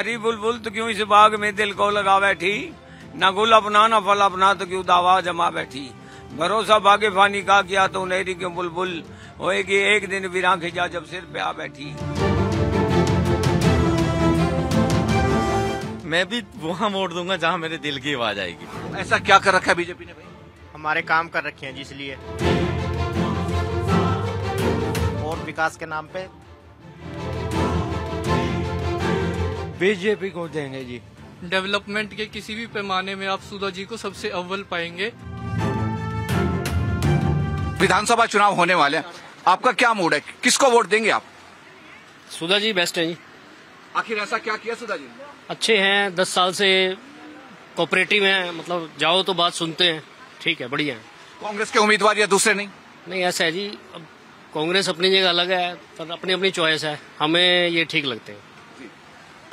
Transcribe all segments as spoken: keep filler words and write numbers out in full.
अरे बुलबुल तो क्यों इस बाग में दिल को लगा बैठी, ना गुल अपना ना फल अपना तो क्यों दावा जमा बैठी। भरोसा भागे फानी का किया तो नहरी क्यों बुलबुल होएगी, एक दिन विरा खिंचा जब सिर पे आ बैठी। मैं भी वहाँ वोट दूंगा जहाँ मेरे दिल की आवाज आएगी। ऐसा क्या कर रखा है बीजेपी ने भाई? हमारे काम कर रखे हैं जी, इसलिए। और विकास के नाम पे बीजेपी को देंगे जी। डेवलपमेंट के किसी भी पैमाने में आप सुधा जी को सबसे अव्वल पाएंगे। विधानसभा चुनाव होने वाले हैं, आपका क्या मूड है, किसको वोट देंगे आप? सुधा जी बेस्ट है जी। आखिर ऐसा क्या किया सुधा जी? अच्छे हैं, दस साल से कोऑपरेटिव हैं, मतलब जाओ तो बात सुनते हैं, ठीक है, बढ़िया है। कांग्रेस के उम्मीदवार या दूसरे नहीं? नहीं ऐसा है जी, अब कांग्रेस अपनी जगह अलग है, पर अपनी अपनी चॉइस है, हमें ये ठीक लगते हैं।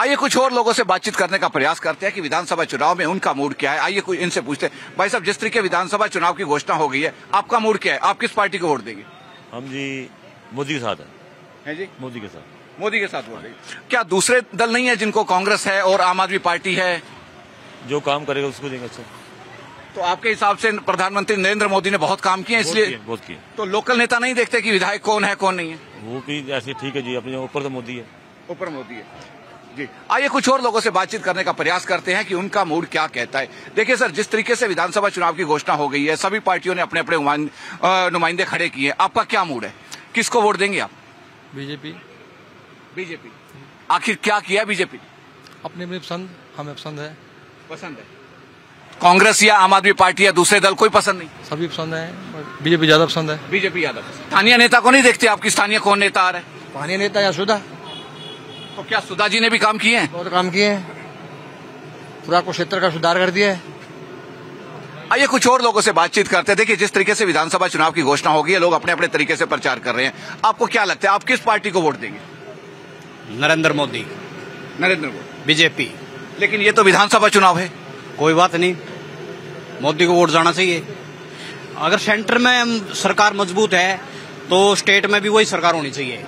आइए कुछ और लोगों से बातचीत करने का प्रयास करते हैं कि विधानसभा चुनाव में उनका मूड क्या है। आइए कुछ इनसे पूछते हैं। भाई साहब, जिस तरीके विधानसभा चुनाव की घोषणा हो गई है, आपका मूड क्या है, आप किस पार्टी को वोट देंगे? हम जी मोदी के साथ हैं। है जी? मोदी के साथ। मोदी के साथ वोट देंगे। क्या दूसरे दल नहीं है जिनको कांग्रेस है और आम आदमी पार्टी है? जो काम करेगा उसको देंगे। अच्छा, तो आपके हिसाब से प्रधानमंत्री नरेंद्र मोदी ने बहुत काम किए, इसलिए तो लोकल नेता नहीं देखते कि विधायक कौन है कौन नहीं है? वो भी ऐसे ठीक है जी, अपने ऊपर से मोदी है, ऊपर मोदी है। आइए कुछ और लोगों से बातचीत करने का प्रयास करते हैं कि उनका मूड क्या कहता है। देखिए सर, जिस तरीके से विधानसभा चुनाव की घोषणा हो गई है, सभी पार्टियों ने अपने अपने नुमाइंदे खड़े किए, आपका क्या मूड है, किसको वोट देंगे आप? बीजेपी। बीजेपी। आखिर क्या किया बीजेपी? अपने अपनी पसंद, हमें पसंद है। पसंद है कांग्रेस या आम आदमी पार्टी या दूसरे दल, कोई पसंद नहीं? सभी पसंद है, बीजेपी ज्यादा पसंद है। बीजेपी ज्यादा पसंद। स्थानीय नेता को नहीं देखते आपकी, स्थानीय कौन नेता आ रहा है? स्थानीय नेता या सुधा। तो क्या सुधा जी ने भी काम किए हैं? बहुत काम किए हैं, पूरा को क्षेत्र का सुधार कर दिया है। आइए कुछ और लोगों से बातचीत करते हैं। देखिए, जिस तरीके से विधानसभा चुनाव की घोषणा हो गई है, लोग अपने अपने तरीके से प्रचार कर रहे हैं, आपको क्या लगता है आप किस पार्टी को वोट देंगे? नरेंद्र मोदी। नरेंद्र मोदी। बीजेपी। लेकिन ये तो विधानसभा चुनाव है। कोई बात नहीं, मोदी को वोट जाना चाहिए। अगर सेंटर में सरकार मजबूत है तो स्टेट में भी वही सरकार होनी चाहिए।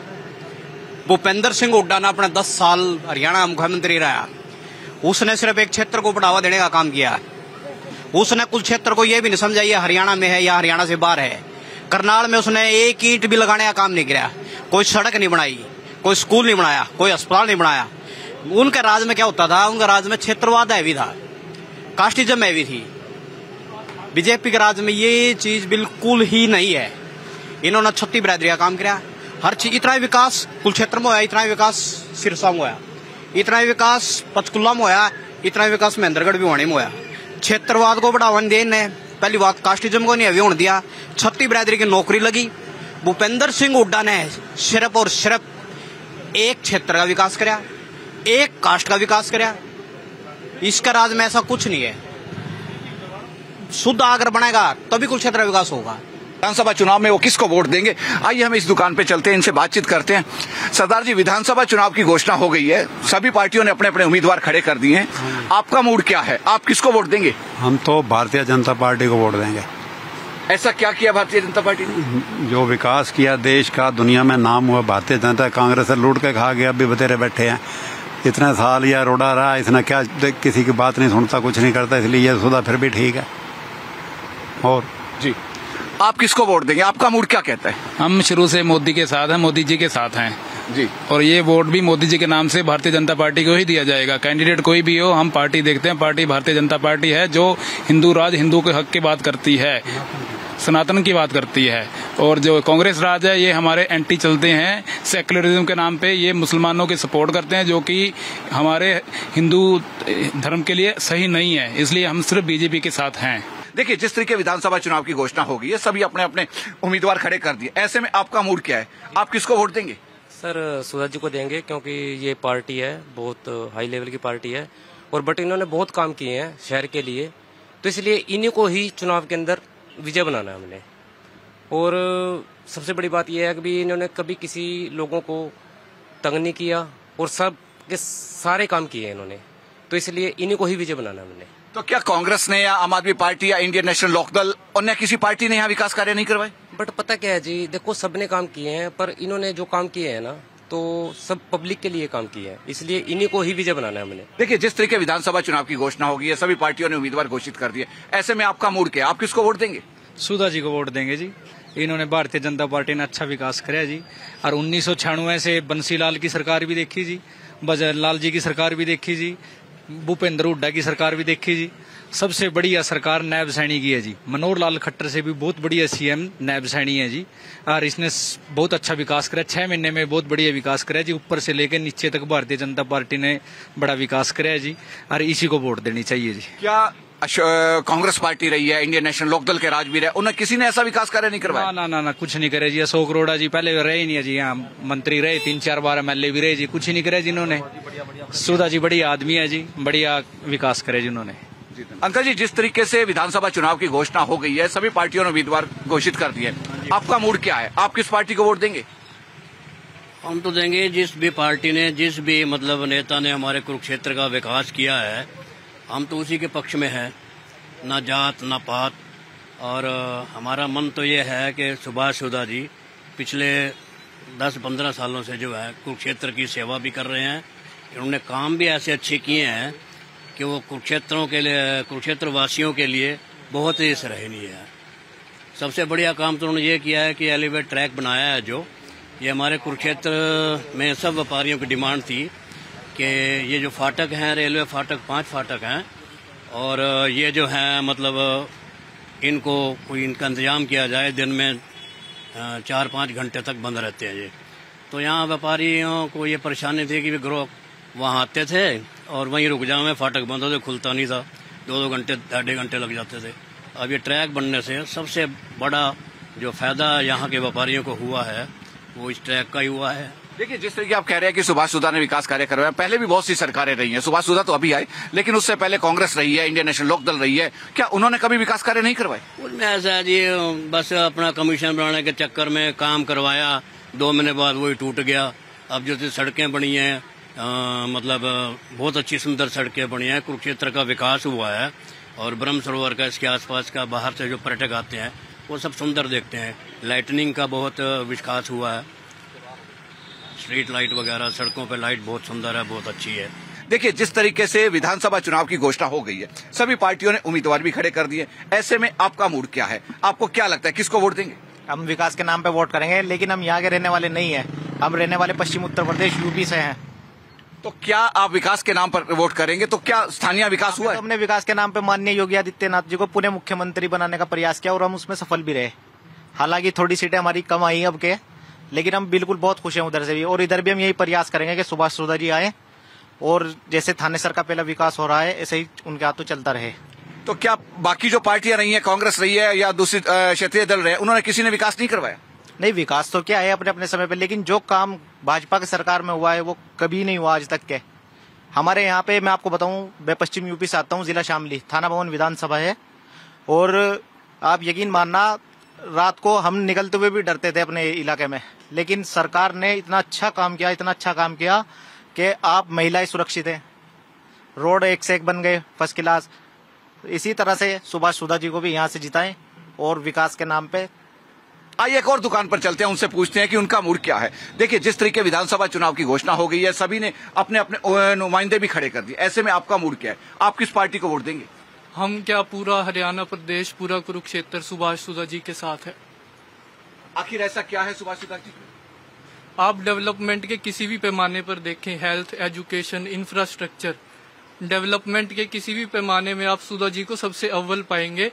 भूपेंद्र सिंह हुड्डा ने अपना दस साल हरियाणा का मुख्यमंत्री रहा, उसने सिर्फ एक क्षेत्र को बढ़ावा देने का काम किया, उसने कुछ क्षेत्र को यह भी नहीं समझा ये हरियाणा में है या हरियाणा से बाहर है। करनाल में उसने एक ईंट भी लगाने का काम नहीं किया, कोई सड़क नहीं बनाई, कोई स्कूल नहीं बनाया, कोई अस्पताल नहीं बनाया। उनके राज में क्या होता था? उनके राज में क्षेत्रवाद है भी था, कास्टिज्म है भी थी। बीजेपी के राज में ये चीज बिल्कुल ही नहीं है। इन्होंने छत्ती बरादरी का काम किया, हर चीज, इतना ही विकास कुल क्षेत्र में होया, इतना ही विकास सिरसा में होया, इतना ही विकास पंचकुला में होया, इतना ही विकास महेंद्रगढ़ भी होने में होया। क्षेत्रवाद को बढ़ावा देने, पहली बात कास्टिज्म को नहीं अभी होने दिया, छत्ती बरादरी की नौकरी लगी। भूपेंद्र सिंह हुड्डा ने सिर्फ और सिर्फ एक क्षेत्र का विकास कराया, एक कास्ट का विकास कराया। इसका राज में ऐसा कुछ नहीं है। शुद्ध आगर बनेगा तभी कुल क्षेत्र का विकास होगा। विधानसभा चुनाव में वो किसको वोट देंगे? आइए हम इस दुकान पे चलते हैं, इनसे बातचीत करते हैं। सरदार जी, विधानसभा चुनाव की घोषणा हो गई है, सभी पार्टियों ने अपने अपने उम्मीदवार खड़े कर दिए हैं, आपका मूड क्या है, आप किसको वोट देंगे? हम तो भारतीय जनता पार्टी को वोट देंगे। ऐसा क्या किया भारतीय जनता पार्टी ने? जो विकास किया, देश का दुनिया में नाम हुआ। भारतीय जनता कांग्रेस से लूट के खा गया, अभी बतेरे बैठे हैं, इतना साल या रोड़ा रहा, इसने क्या किसी की बात नहीं सुनता, कुछ नहीं करता, इसलिए यह सौदा फिर भी ठीक है। और जी, आप किसको वोट देंगे, आपका मूड क्या कहता है? हम शुरू से मोदी के साथ हैं, मोदी जी के साथ हैं जी। और ये वोट भी मोदी जी के नाम से भारतीय जनता पार्टी को ही दिया जाएगा। कैंडिडेट कोई भी हो, हम पार्टी देखते हैं, पार्टी भारतीय जनता पार्टी है जो हिंदू राज, हिंदू के हक की बात करती है, सनातन की बात करती है। और जो कांग्रेस राज है, ये हमारे एंटी चलते हैं, सेकुलरिज्म के नाम पे ये मुसलमानों की सपोर्ट करते हैं, जो कि हमारे हिंदू धर्म के लिए सही नहीं है, इसलिए हम सिर्फ बीजेपी के साथ हैं। देखिए, जिस तरीके विधानसभा चुनाव की घोषणा हो गई है, सभी अपने अपने उम्मीदवार खड़े कर दिए, ऐसे में आपका मूड क्या है, आप किसको वोट देंगे? सर, सुधा जी को देंगे, क्योंकि ये पार्टी है, बहुत हाई लेवल की पार्टी है, और बट इन्होंने बहुत काम किए हैं शहर के लिए, तो इसलिए इन्हीं को ही चुनाव के अंदर विजय बनाना है हमने। और सबसे बड़ी बात यह है कि भी इन्होंने कभी किसी लोगों को तंग नहीं किया, और सब के सारे काम किए हैं इन्होंने, तो इसलिए इन्हीं को ही विजय बनाना है हमने। तो क्या कांग्रेस ने या आम आदमी पार्टी या इंडियन नेशनल लोकदल और न किसी पार्टी ने यहाँ विकास कार्य नहीं करवाए? बट पता क्या है जी, देखो सबने काम किए हैं, पर इन्होंने जो काम किए हैं ना, तो सब पब्लिक के लिए काम किया है, इसलिए इन्हीं को ही विजय बनाना है हमने। देखिए, जिस तरीके विधानसभा चुनाव की घोषणा होगी है, सभी पार्टियों ने उम्मीदवार घोषित कर दिए, ऐसे में आपका मूड क्या है? आप किसको वोट देंगे? सुधा जी को वोट देंगे जी। इन्होंने भारतीय जनता पार्टी ने अच्छा विकास कराया जी, और उन्नीस सौ छियानवे से बंसीलाल की सरकार भी देखी जी, लाल जी की सरकार भी देखी जी, भूपेंद्र हुड्डा की सरकार भी देखी जी। सबसे बढ़िया सरकार नायब सैनी की है जी। मनोहर लाल खट्टर से भी बहुत बढ़िया सीएम नायब सैनी है जी, और इसने बहुत अच्छा विकास करा, छह महीने में बहुत बढ़िया विकास कराया जी। ऊपर से लेकर नीचे तक भारतीय जनता पार्टी ने बड़ा विकास कराया जी, और इसी को वोट देनी चाहिए जी। क्या कांग्रेस पार्टी रही है, इंडियन नेशनल लोकदल के राजवीर है, उन्हें किसी ने ऐसा विकास कार्य नहीं करवाया? ना ना ना कुछ नहीं करे जी। अशोक रोड़ा जी पहले रहे ही नहीं जी, यहाँ मंत्री रहे, तीन चार बार एमएलए भी रहे जी, कुछ ही नहीं करे जिन्होंने। सुधा जी बढ़िया आदमी है जी, बढ़िया विकास करे जिन्होंने। अंकल जी, जिस तरीके से विधानसभा चुनाव की घोषणा हो गई है, सभी पार्टियों ने उम्मीदवार घोषित कर दिए, आपका मूड क्या है? आप किस पार्टी को वोट देंगे? हम तो देंगे जिस भी पार्टी ने, जिस भी मतलब नेता ने हमारे कुरुक्षेत्र का विकास किया है, हम तो उसी के पक्ष में हैं, ना जात ना पात। और हमारा मन तो ये है कि सुभाष सुधा जी पिछले दस पंद्रह सालों से जो है कुरुक्षेत्र की सेवा भी कर रहे हैं, उन्होंने काम भी ऐसे अच्छे किए हैं कि वो कुरुक्षेत्रों के लिए, कुरुक्षेत्र वासियों के लिए बहुत ही सराहनीय है। सबसे बढ़िया काम तो उन्होंने ये किया है कि एलिवेट ट्रैक बनाया है, जो ये हमारे कुरुक्षेत्र में सब व्यापारियों की डिमांड थी कि ये जो फाटक हैं, रेलवे फाटक पांच फाटक हैं, और ये जो है मतलब इनको कोई इनका इंतजाम किया जाए, दिन में चार पाँच घंटे तक बंद रहते हैं ये। तो यहाँ व्यापारियों को ये परेशानी थी कि वे ग्रोह वहाँ आते थे और वहीं रुक जाओ, फाटक बंद होते, खुलता नहीं था, दो दो घंटे ढाई घंटे लग जाते थे। अब ये ट्रैक बनने से सबसे बड़ा जो फायदा यहाँ के व्यापारियों को हुआ है वो इस ट्रैक का ही हुआ है। देखिए, जिस तरीके आप कह रहे हैं कि सुभाष सुधा ने विकास कार्य करवाया, पहले भी बहुत सी सरकारें रही हैं, सुभाष सुधा तो अभी आए, लेकिन उससे पहले कांग्रेस रही है, इंडियन नेशनल लोकदल रही है, क्या उन्होंने कभी विकास कार्य नहीं करवाए? उनमें ऐसा है जी, बस अपना कमीशन बनाने के चक्कर में काम करवाया, दो महीने बाद वही टूट गया। अब जो सड़कें बनी हैं, आ, मतलब बहुत अच्छी सुंदर सड़कें बनी हैं, कुरुक्षेत्र का विकास हुआ है, और ब्रह्म सरोवर का, इसके आसपास का, बाहर से जो पर्यटक आते हैं वो सब सुंदर देखते हैं। लाइटनिंग का बहुत विकास हुआ है, स्ट्रीट लाइट वगैरह, सड़कों पे लाइट बहुत सुंदर है, बहुत अच्छी है। देखिए, जिस तरीके से विधानसभा चुनाव की घोषणा हो गई है, सभी पार्टियों ने उम्मीदवार भी खड़े कर दिए, ऐसे में आपका मूड क्या है? आपको क्या लगता है, किसको वोट देंगे? हम विकास के नाम पे वोट करेंगे, लेकिन हम यहाँ के रहने वाले नहीं है, हम रहने वाले पश्चिम उत्तर प्रदेश यूपी से है। तो क्या आप विकास के नाम पर वोट करेंगे? तो क्या स्थानीय विकास हुआ है? हमने विकास के नाम पर माननीय योगी आदित्यनाथ जी को पुणे मुख्यमंत्री बनाने का प्रयास किया और हम उसमें सफल भी रहे। हालांकि थोड़ी सीटें हमारी कम आई अब के, लेकिन हम बिल्कुल बहुत खुश हैं उधर से भी, और इधर भी हम यही प्रयास करेंगे कि सुभाष सुधा जी आए, और जैसे थानेसर का पहला विकास हो रहा है ऐसे ही उनके हाथों चलता रहे। तो क्या बाकी जो पार्टियां रही हैं, कांग्रेस रही है या दूसरी क्षेत्रीय दल रहे, उन्होंने किसी ने विकास नहीं करवाया? नहीं, विकास तो क्या है अपने अपने समय पर, लेकिन जो काम भाजपा की सरकार में हुआ है वो कभी नहीं हुआ आज तक के। हमारे यहाँ पे मैं आपको बताऊं, मैं पश्चिम यूपी से आता हूँ, जिला शामली, थाना भवन विधानसभा है, और आप यकीन मानना रात को हम निकलते हुए भी डरते थे अपने इलाके में, लेकिन सरकार ने इतना अच्छा काम किया, इतना अच्छा काम किया कि आप महिलाएं सुरक्षित हैं, रोड एक से एक बन गए फर्स्ट क्लास। इसी तरह से सुभाष सुधा जी को भी यहाँ से जिताएं और विकास के नाम पे। आइए एक और दुकान पर चलते हैं, उनसे पूछते हैं कि उनका मूड क्या है। देखिए, जिस तरीके विधानसभा चुनाव की घोषणा हो गई है, सभी ने अपने अपने नुमाइंदे भी खड़े कर दिए, ऐसे में आपका मूड क्या है? आप किस पार्टी को वोट देंगे? हम क्या पूरा हरियाणा प्रदेश, पूरा कुरुक्षेत्र सुभाष सुधा जी के साथ है। आखिर ऐसा क्या है सुभाष सुधा जी? आप डेवलपमेंट के किसी भी पैमाने पर देखें, हेल्थ, एजुकेशन, इंफ्रास्ट्रक्चर, डेवलपमेंट के किसी भी पैमाने में आप सुधा जी को सबसे अव्वल पाएंगे।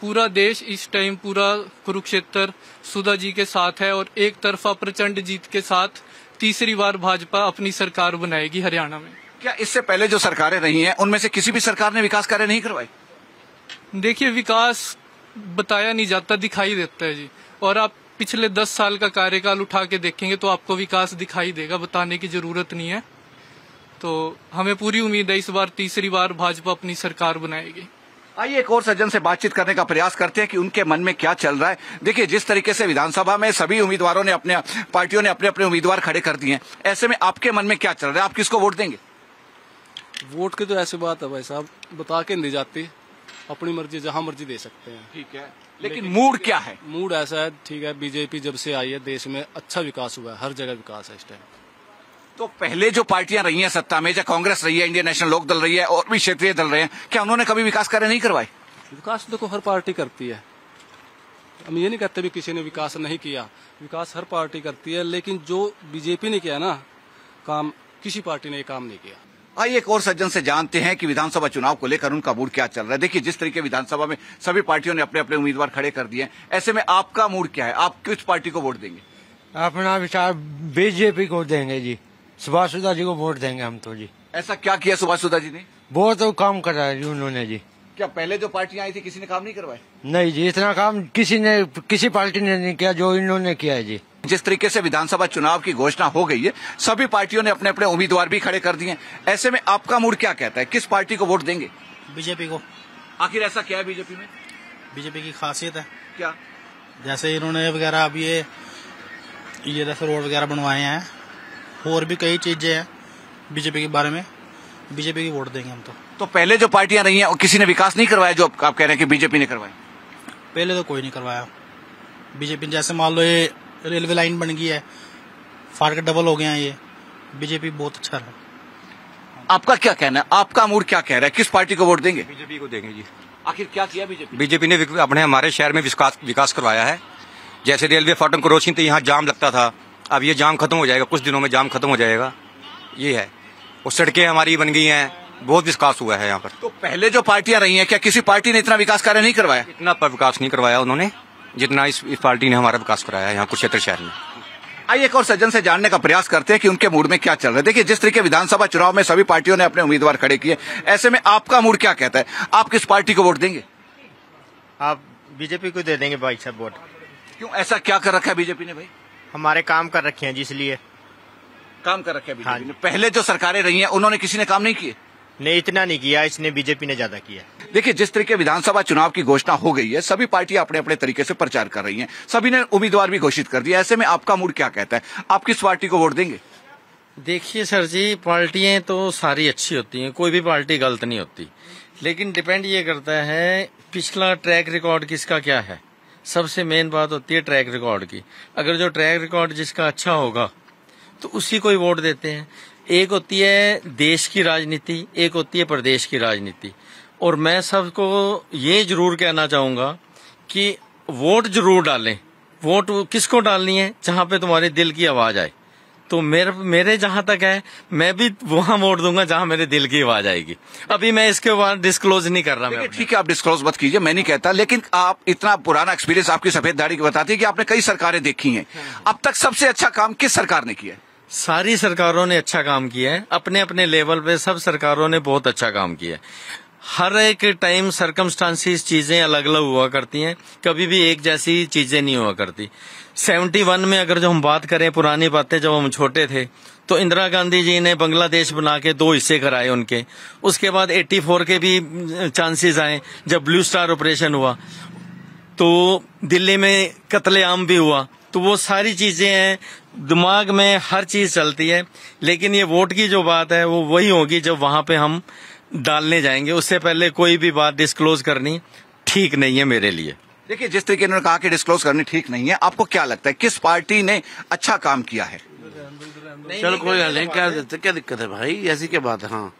पूरा देश इस टाइम, पूरा कुरुक्षेत्र सुधा जी के साथ है, और एक तरफा प्रचंड जीत के साथ तीसरी बार भाजपा अपनी सरकार बनाएगी हरियाणा में। क्या इससे पहले जो सरकारें रही हैं, उनमें से किसी भी सरकार ने विकास कार्य नहीं करवाए? देखिए, विकास बताया नहीं जाता, दिखाई देता है जी, और आप पिछले दस साल का कार्यकाल उठा के देखेंगे तो आपको विकास दिखाई देगा, बताने की जरूरत नहीं है। तो हमें पूरी उम्मीद है इस बार तीसरी बार भाजपा अपनी सरकार बनाएगी। आइए एक और सज्जन से बातचीत करने का प्रयास करते हैं कि उनके मन में क्या चल रहा है। देखिए, जिस तरीके से विधानसभा में सभी उम्मीदवारों ने, अपने पार्टियों ने अपने अपने उम्मीदवार खड़े कर दिए हैं, ऐसे में आपके मन में क्या चल रहा है? आप किसको वोट देंगे? वोट की तो ऐसी बात है भाई साहब, बता के नहीं जाती, अपनी मर्जी, जहां मर्जी दे सकते हैं। ठीक है, लेकिन मूड क्या है? मूड ऐसा है, ठीक है, बीजेपी जब से आई है देश में अच्छा विकास हुआ है, हर जगह विकास है इस टाइम। तो पहले जो पार्टियां रही हैं सत्ता में, चाहे कांग्रेस रही है, इंडियन नेशनल लोक दल रही है और भी क्षेत्रीय दल रहे हैं, क्या उन्होंने कभी विकास कार्य नहीं करवाए? विकास देखो हर पार्टी करती है, हम ये नहीं कहते भी किसी ने विकास नहीं किया, विकास हर पार्टी करती है, लेकिन जो बीजेपी ने किया ना काम, किसी पार्टी ने काम नहीं किया। आइए एक और सज्जन से जानते हैं कि विधानसभा चुनाव को लेकर उनका मूड क्या चल रहा है। देखिए जिस तरीके विधानसभा में सभी पार्टियों ने अपने अपने उम्मीदवार खड़े कर दिए, ऐसे में आपका मूड क्या है, आप किस पार्टी को वोट देंगे? अपना विचार बीजेपी को देंगे जी, सुभाष सुधा जी को वोट देंगे हम तो जी। ऐसा क्या किया सुभाष सुधा जी ने? बहुत तो काम करा है जी उन्होंने जी। क्या पहले जो पार्टियां आई थी किसी ने काम नहीं करवाया? नहीं जी, इतना काम किसी ने किसी पार्टी ने नहीं किया जो इन्होंने किया है जी। जिस तरीके से विधानसभा चुनाव की घोषणा हो गई है, सभी पार्टियों ने अपने अपने उम्मीदवार भी खड़े कर दिए, ऐसे में आपका मूड क्या कहता है, किस पार्टी को वोट देंगे? बीजेपी को। आखिर ऐसा क्या है बीजेपी में? बीजेपी की खासियत है क्या, जैसे इन्होंने वगैरह अब ये ये जैसे रोड वगैरह बनवाए हैं और भी कई चीजें हैं बीजेपी के बारे में, बीजेपी की वोट देंगे हम तो। तो पहले जो पार्टियां रही हैं और किसी ने विकास नहीं करवाया जो आप कह रहे हैं कि बीजेपी ने करवाया? पहले तो कोई नहीं करवाया बीजेपी, जैसे मान लो ये रेलवे लाइन बन गई है, फाटक डबल हो गए हैं, ये बीजेपी बहुत अच्छा रहा। आपका क्या कहना है, आपका मूड क्या कह रहा है, किस पार्टी को वोट देंगे? बीजेपी को देंगे जी। आखिर क्या किया बीजेपी? बीजेपी ने अपने हमारे शहर में विकास विकास करवाया है, जैसे रेलवे फाटक को रोशनी, तो यहाँ जाम लगता था, अब ये जाम खत्म हो जाएगा, कुछ दिनों में जाम खत्म हो जाएगा, ये है। और सड़कें हमारी बन गई हैं, बहुत विकास हुआ है यहाँ पर। तो पहले जो पार्टियां रही हैं, क्या किसी पार्टी ने इतना विकास कार्य नहीं करवाया? इतना पर विकास नहीं करवाया उन्होंने जितना इस, इस पार्टी ने हमारा विकास कराया है यहाँ कुरुक्षेत्र शहर में। आइए एक और सज्जन से जानने का प्रयास करते हैं कि उनके मूड में क्या चल रहा है। देखिए जिस तरीके विधानसभा चुनाव में सभी पार्टियों ने अपने उम्मीदवार खड़े किए, ऐसे में आपका मूड क्या कहता है, आप किस पार्टी को वोट देंगे? आप बीजेपी को दे देंगे भाई साहब वोट। क्यों, ऐसा क्या कर रखा है बीजेपी ने? भाई हमारे काम कर रखे हैं जी, इसलिए काम कर रखे बीजेपी हाँ ने। पहले जो सरकारें रही हैं उन्होंने किसी ने काम नहीं किए? नहीं, इतना नहीं किया, इसने बीजेपी ने ज्यादा किया। देखिए जिस तरीके विधानसभा चुनाव की घोषणा हो गई है, सभी पार्टियां अपने अपने तरीके से प्रचार कर रही हैं, सभी ने उम्मीदवार भी घोषित कर दिया, ऐसे में आपका मूड क्या कहता है, आप किस पार्टी को वोट देंगे? देखिए सर जी, पार्टियां तो सारी अच्छी होती हैं, कोई भी पार्टी गलत नहीं होती, लेकिन डिपेंड ये करता है पिछला ट्रैक रिकॉर्ड किसका क्या है। सबसे मेन बात होती है ट्रैक रिकॉर्ड की, अगर जो ट्रैक रिकॉर्ड जिसका अच्छा होगा तो उसी को ही वोट देते हैं। एक होती है देश की राजनीति, एक होती है प्रदेश की राजनीति, और मैं सबको ये जरूर कहना चाहूंगा कि वोट जरूर डालें। वोट किसको डालनी है, जहां पे तुम्हारे दिल की आवाज आए। तो मेरे मेरे जहां तक है, मैं भी वहां वोट दूंगा जहां मेरे दिल की आवाज आएगी। अभी मैं इसके बाद डिस्क्लोज नहीं कर रहा हूँ। ठीक है, आप डिस्क्लोज मत कीजिए, मैं नहीं कहता, लेकिन आप इतना पुराना एक्सपीरियंस, आपकी सफेद दाढ़ी बताती है कि आपने कई सरकारें देखी हैं, अब तक सबसे अच्छा काम किस सरकार ने किया है? सारी सरकारों ने अच्छा काम किया है, अपने अपने लेवल पे सब सरकारों ने बहुत अच्छा काम किया है। हर एक टाइम सर्कमस्टांसेस चीजें अलग अलग हुआ करती हैं, कभी भी एक जैसी चीजें नहीं हुआ करती। इकहत्तर में अगर जो हम बात करें पुरानी बातें, जब हम छोटे थे तो इंदिरा गांधी जी ने बांग्लादेश बना के दो हिस्से कराए उनके, उसके बाद चौरासी के भी चांसेस आए जब ब्लू स्टार ऑपरेशन हुआ, तो दिल्ली में कत्लेआम भी हुआ। तो वो सारी चीजें हैं, दिमाग में हर चीज चलती है, लेकिन ये वोट की जो बात है वो वही होगी जब वहां पे हम डालने जाएंगे। उससे पहले कोई भी बात डिस्क्लोज करनी ठीक नहीं है मेरे लिए। देखिए जिस तरीके इन्होंने कहा कि डिस्क्लोज करनी ठीक नहीं है, आपको क्या लगता है किस पार्टी ने अच्छा काम किया है? चलो कोई गल नहीं, क्या क्या दिक्कत है भाई, ऐसी क्या बात है। हाँ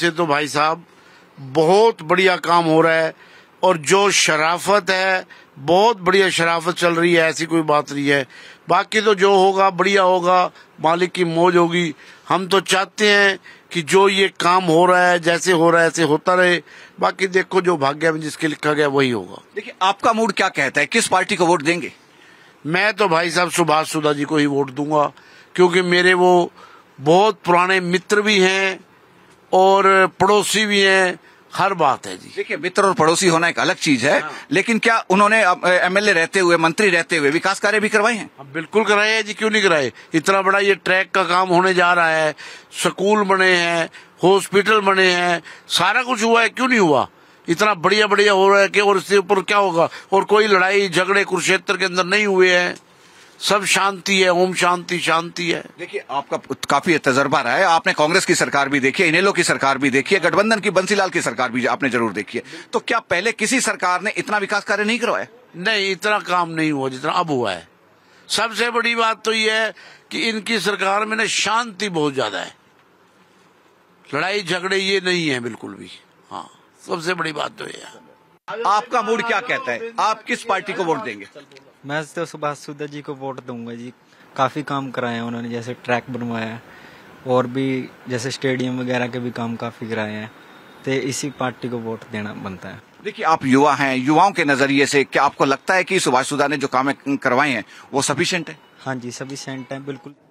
से तो भाई साहब बहुत बढ़िया काम हो रहा है, और जो शराफत है बहुत बढ़िया शराफत चल रही है, ऐसी कोई बात नहीं है। बाकी तो जो होगा बढ़िया होगा, मालिक की मौज होगी। हम तो चाहते हैं कि जो ये काम हो रहा है, जैसे हो रहा है ऐसे होता रहे, बाकी देखो जो भाग्य में जिसके लिखा गया वही होगा। देखिए आपका मूड क्या कहता है, किस पार्टी को वोट देंगे? मैं तो भाई साहब सुभाष सुधा जी को ही वोट दूंगा, क्योंकि मेरे वो बहुत पुराने मित्र भी हैं और पड़ोसी भी हैं, हर बात है जी। देखिए मित्र और पड़ोसी होना एक अलग चीज है, लेकिन क्या उन्होंने एमएलए रहते हुए, मंत्री रहते हुए विकास कार्य भी करवाए हैं? बिल्कुल कराए हैं जी, क्यों नहीं कराए। इतना बड़ा ये ट्रैक का काम होने जा रहा है, स्कूल बने हैं, हॉस्पिटल बने हैं, सारा कुछ हुआ है, क्यों नहीं हुआ। इतना बढ़िया बढ़िया हो रहा है कि और इसके ऊपर क्या होगा। और कोई लड़ाई झगड़े कुरुक्षेत्र के अंदर नहीं हुए हैं, सब शांति है, ओम शांति शांति है। देखिए आपका काफी तजर्बा रहा है, आपने कांग्रेस की सरकार भी देखी है, इनेलो की सरकार भी देखी है, गठबंधन की बंसीलाल की सरकार भी आपने जरूर देखी है, तो क्या पहले किसी सरकार ने इतना विकास कार्य नहीं करवाया? नहीं, इतना काम नहीं हुआ जितना अब हुआ है। सबसे बड़ी बात तो यह है कि इनकी सरकार में ना शांति बहुत ज्यादा है, लड़ाई झगड़े ये नहीं है बिल्कुल भी। हाँ, सबसे बड़ी बात तो यह है। आपका मूड क्या कहता है, आप किस पार्टी को वोट देंगे? मैं तो सुभाष सुधा जी को वोट दूंगा जी। काफी काम कराए उन्होंने, जैसे ट्रैक बनवाया और भी जैसे स्टेडियम वगैरह के भी काम काफी कराए हैं, तो इसी पार्टी को वोट देना बनता है। देखिए, आप युवा हैं, युवाओं के नजरिए से क्या आपको लगता है कि सुभाष सुधा ने जो काम करवाए हैं वो सफिशिएंट है? हाँ जी, सफिशिएंट है बिल्कुल।